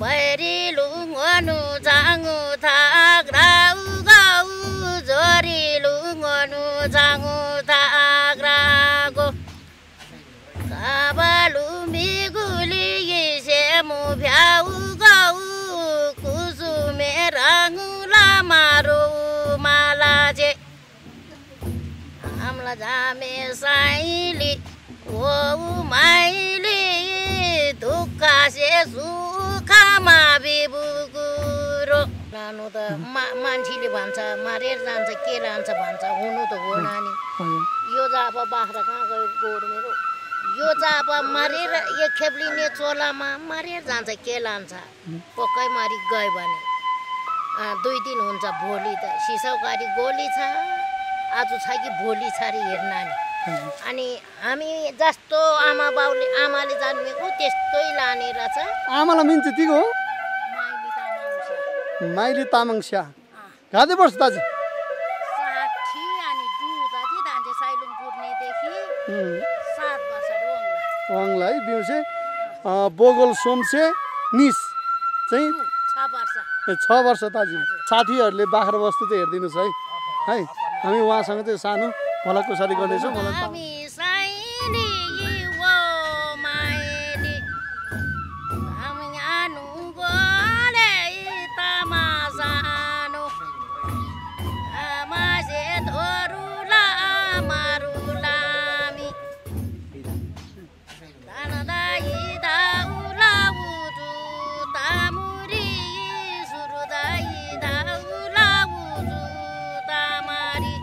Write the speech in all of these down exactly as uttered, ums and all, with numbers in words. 머리 룽어누 장우 다그라우가우 저리 룽어누 장우 다그라고 사바루 미구리기 세무 벼우가우 구수메랑우 라마루 말라제 암라자메 사일리 오우 마일리 독가세 수카마 비부구로 나노다 만치리 반차 마레 잔차 게 잔차 반차 후노도 호나니 요자바 바흐라가 고르메로 요자바 마레 예 켑리네 쫄라마 마레 잔차 게 잔차 पक्कै मारि गयो भने दुई दिन हुन्छ भोलि त सिसौ गाडी गोली छ आज छ कि भोलि छरी हेर्नानी अनि हामी जस्तो आमा बाउले आमाले जन्मेको त्यस्तै लाने रहेछ। आमालाई मिन्छु दिगो हो माइली तामाङस्या गाडी बस दाजु साठी अनि दु दाजु दान्जे साइलुङ पुर्ने देखि सात वर्ष वङलाई बिउसे बोगल सोमसे निस चाहिँ छ वर्ष ए छ वर्ष दाजु साथीहरुले बाख्रा वस्तु त हेर्दिनुस् है है हामी उहाँसँग चाहिँ सानो मलाई कसरी गर्दैछ मलाई हामी साइनी यो माइनी हामी आनु गोले तमासानो आमासे धरुला मारुलामी दानदाई दाउला उजु तामुरी सुरुदाई दाउला उजु तामारी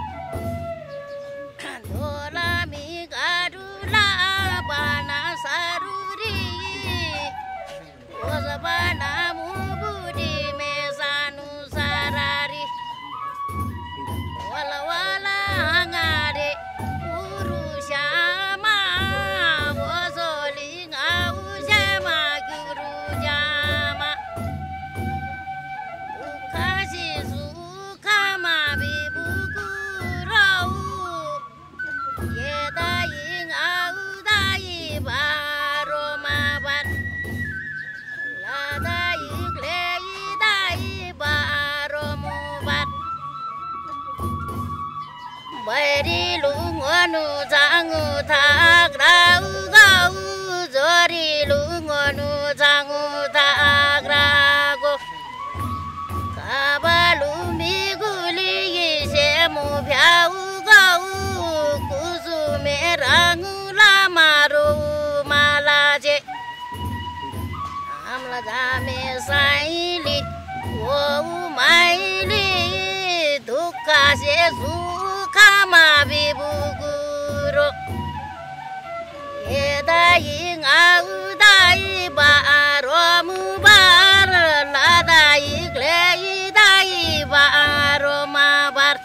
머리 룽어누 장우 다그라우가우 저리 룽어누 장우 다그라고 가발루 미구리기 세무 벼우가우 구수메랑우 라마루 말라제 암라자메 사일리 오우 마일리 독가세수 Kama bibuguro, edai ngaudai baromu bar, ladai klei dai baroma bar.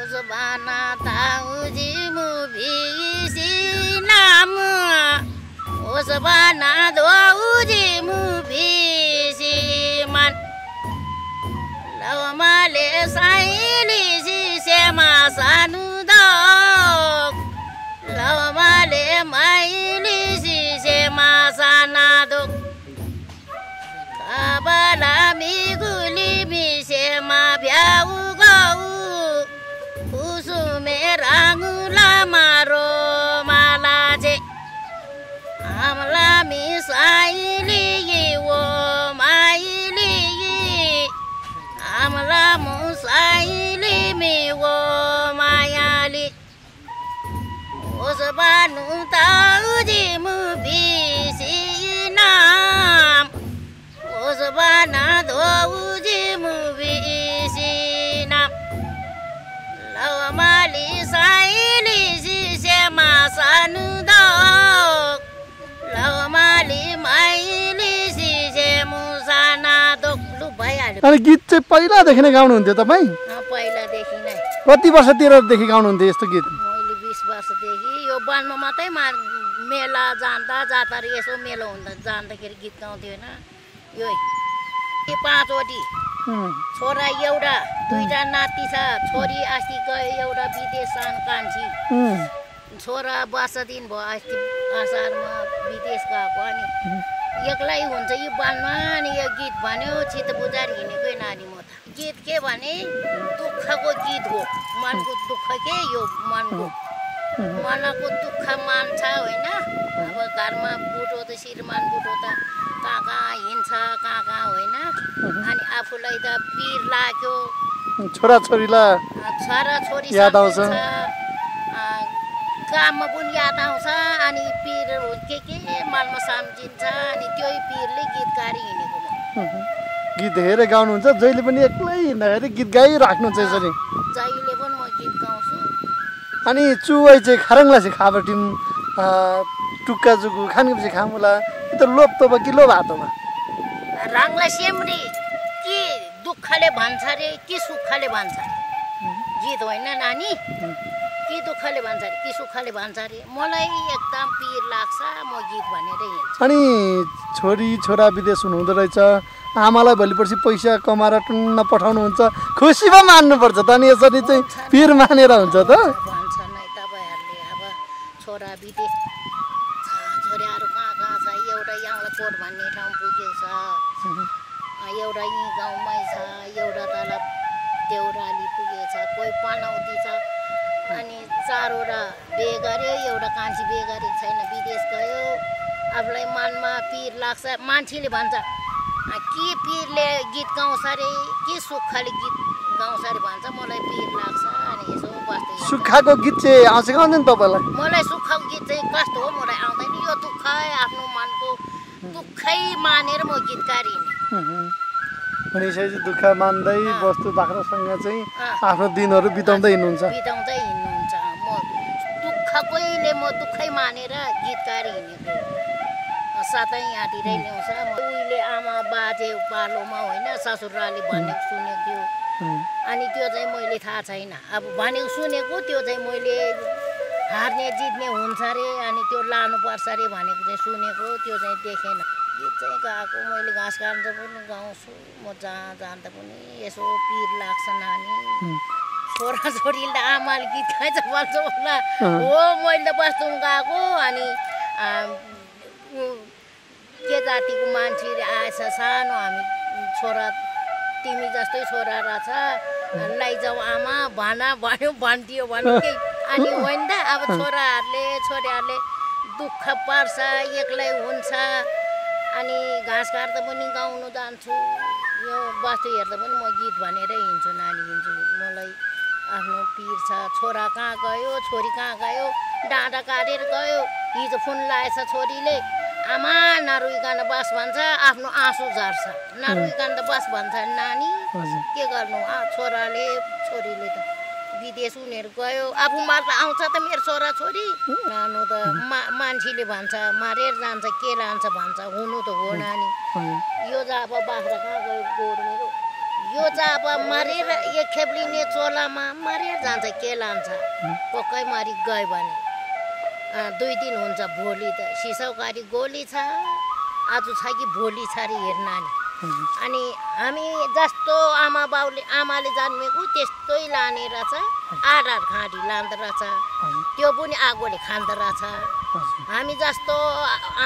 Uzbana taujimu bisinam, uzbana daujimu bisiman. Lamale saili si se masanudok, lamale maili si se masanadok. Kabala miguli mi se mabiaugau, usumerangula maro malaje. Amla mi saili iwo maili. Amla musaili mi wo mayali, usbanu tauji mu bisinam, usbana tauji mu bisinam. Lawamali saili si se masanudok, lawamali maili si se musanadok. अनि गीत चाहिँ पहिलादेखि नै गाउनुहुन्थ्यो तपाई? पहिलादेखि नै। कति वर्षतिरदेखि गाउनुहुन्थ्यो यस्तो गीत? मैले बीस वर्षदेखि यो वनमा मात्रै मेला जान्दा जातार यसो मेलो हुँदा जान्दाखेरि गीत गाउँथ्यो हैन। यो पाँचवटी छोरा एउटा दुईटा नाति छ छोरी अस्ति गयो एउटा विदेश सान कान्छी छोरा वर्ष दिन भयो अस्ति असारमा विदेश गएको अनि एक्लै हुन्छ यो बालमा नि यो गीत भन्यो चित्त बुझाएर हिँडेकै नानी म त। गीत के भने दुःखको गीत हो, मनको दुःख के यो मनको मनको दुःख मान्छ होइन। अब घरमा बुटो त श्रीमान बुटो त कहाँ कहाँ हिँड्छ कहाँ कहाँ होइन, अनि आफूलाई त पिर लाग्यो, छोराछोरीलाई छोराछोरी याद आउँछ, काममा पनि याद आउँछ, अनि पिर के के मनमा सम्झिन्छ, अनि त्यही पिरले गीत गाएर हिँडेको म। गीत धेरै गाउनुहुन्छ, जहिले पनि एक्लै हिँड्दाखेरि गीत गाइराख्नुहुन्छ यसरी? जहिले पनि म गीत गाउँछु। अनि चुवाई चाहिँ खारङलाई चाहिँ खाबटिम टुक्का जुगु खानपछि खामुला यो त लोभ तब कि लोभ हातोमा राङला सेम्री कि दुःखले भन्छ अरे कि सुखले भन्छ अरे गीत होइन नानी, कि दुःखले भन्छ अरे कि सुखले भन्छ अरे, मलाई एकदम पिर लाग्छ म गीत भनेर हिँड्छु। अनि छोरी छोरा विदेश हुनुहुँदो रहेछ, आमालाई भोलिपर्सि पैसा कमाएर टुन्न पठाउनुहुन्छ, खुसी पो मान्नुपर्छ त, अनि यसरी चाहिँ पिर मानेर हुन्छ त? भन्छ नै तपाईँहरूले अब छोरा विदेश छोराहरू कहाँ कहाँ छ, एउटा याङलाकोट भन्ने ठाउँ पुगेछ, एउटा यहीँ गाउँमै छ, एउटा तल देउराली पुगेछ, कोही पनौती छ, अनि चारवटा बिहे गऱ्यो, एउटा कान्छी बिहे गरेको छैन, विदेश गयो। आफूलाई मनमा पिर लाग्छ, मान्छेले भन्छ के पिरले गीत गाउँछ अरे के सुक्खाले गीत गाउँछ अरे भन्छ, मलाई पिर लाग्छ। अनि यसो बस्दै सुक्खाको गीत चाहिँ आउँछ कि आउँदैन तपाईँलाई? मलाई सुक्खाको गीत चाहिँ कस्तो हो मलाई आउँदैन, यो दुःख आफ्नो मनको दुःखै मानेर म गीत गाइरहेँ। भनेपछि दुःख मान्दै वस्तु बाख्रासँग चाहिँ आफ्नो दिनहरू बिताउँदै हिँड्नुहुन्छ? बिताउँदै हिँड्नुहुन्छ, म दुःखकैले म दुःखै मानेर गीत गाएर हिँडेको, साथै यहाँतिरै ल्याउँछ। उहिले आमा बाजे पालोमा होइन ससुराले भनेको सुनेको थियो, अनि त्यो चाहिँ मैले थाहा छैन, अब भनेको सुनेको त्यो चाहिँ मैले हार्ने जित्ने हुन्छ अरे अनि त्यो लानुपर्छ अरे भनेको चाहिँ सुनेको, त्यो चाहिँ देखेन। गीत चाहिँ गाएको मैले घाँस काट्दा पनि गाउँछु, म जहाँ जाँदा पनि यसो पिर लाग्छ नानी, छोराछोरीले आमाले गीत गाइन्छ भन्छ होला हो, मैले त बस्तु गाएको, अनि के जातिको मान्छे आएछ सानो, हामी छोरा तिमी जस्तै छोरा रहेछ लैजाऊ आमा भन भन्यो भन्थ्यो भने के, अनि होइन त अब छोराहरूले छोरीहरूले दुःख पर्छ एक्लै हुन्छ, अनि घाँस काट्दा पनि गाउनु जान्छु, यो वस्तु हेर्दा पनि म गीत भनेर हिँड्छु नानी हिँड्छु। मलाई आफ्नो पिर छ, छोरा कहाँ गयो छोरी कहाँ गयो डाँडा काटेर गयो, हिजो फोन लगाएछ छोरीले आमा नरुइकन बस भन्छ, आफ्नो आँसु झर्छ, नरुइकन त बस भन्छ नानी, के गर्नु छोराले छोरीले त विदेश उनीहरू गयो, आफू मार्दा आउँछ त मेरो छोरा छोरी, नानु त मा मान्छेले भन्छ मारेर जान्छ के लान्छ भन्छ, हुनु त हो नानी, यो चाहिँ अब बाख्रा कहाँ गयो गोरु मेरो, यो चाहिँ अब मारेर एक खेप लिने चोलामा मारेर जान्छ के लान्छ, पक्कै मारि गयो भने दुई दिन हुन्छ, भोलि त सिसाउ गाडी गोली छ आज छ कि भोलि छ अरे हेर नानी। अनि हामी जस्तो आमा बाउले आमाले जन्मेको त्यस्तै लाने रहेछ, आधार खाँडी लाँदो रहेछ त्यो पनि आगोले खाँदो रहेछ, हामी जस्तो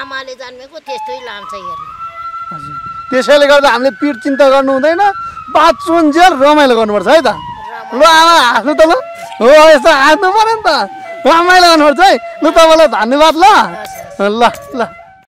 आमाले जन्मेको त्यस्तै लान्छ हेर्नु। त्यसैले गर्दा हामीले पिर चिन्ता गर्नु हुँदैन, बाँचुन्जेल रमाइलो गर्नुपर्छ है त, ल आमा हाँस्नु त, ल हो यस्तो हाँस्नु पऱ्यो नि त, रमाइलो गर्नुपर्छ है। ल तपाईँलाई धन्यवाद। ल ल ल।